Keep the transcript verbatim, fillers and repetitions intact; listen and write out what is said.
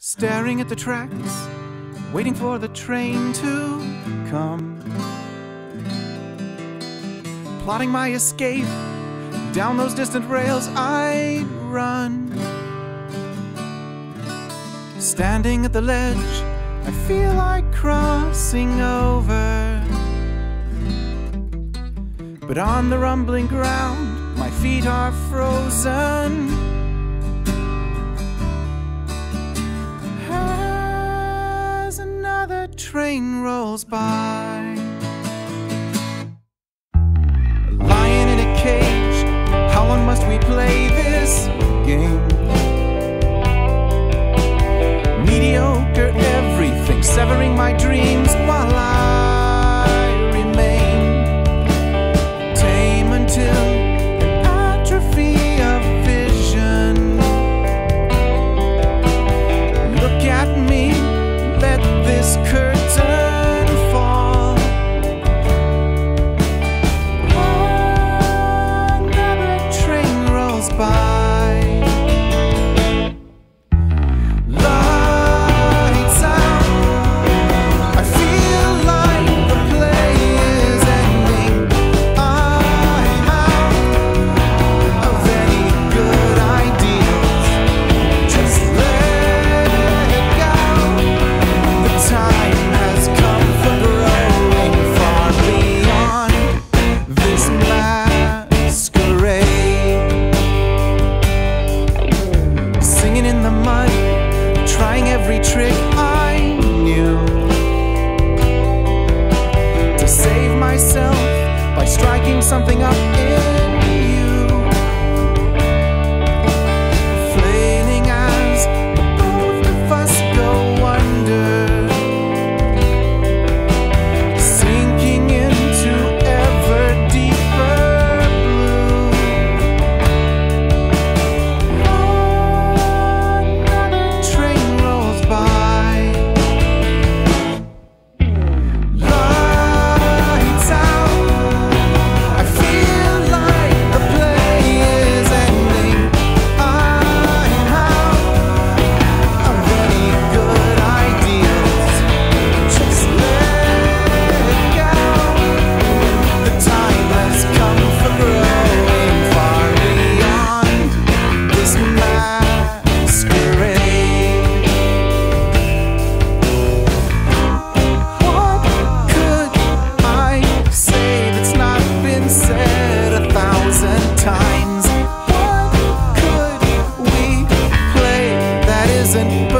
Staring at the tracks, waiting for the train to come. Plotting my escape, down those distant rails I run. Standing at the ledge, I feel like crossing over. But on the rumbling ground, my feet are frozen. Train rolls by. A lion in a cage, how long must we play this game? Mediocre everything, severing my dreams while I remain tame until an atrophy of vision. Look at me, let this curse in the mud, trying every trick I knew to save myself by striking something up in you. Flailing as both of us go under, sinking into ever deeper blue. And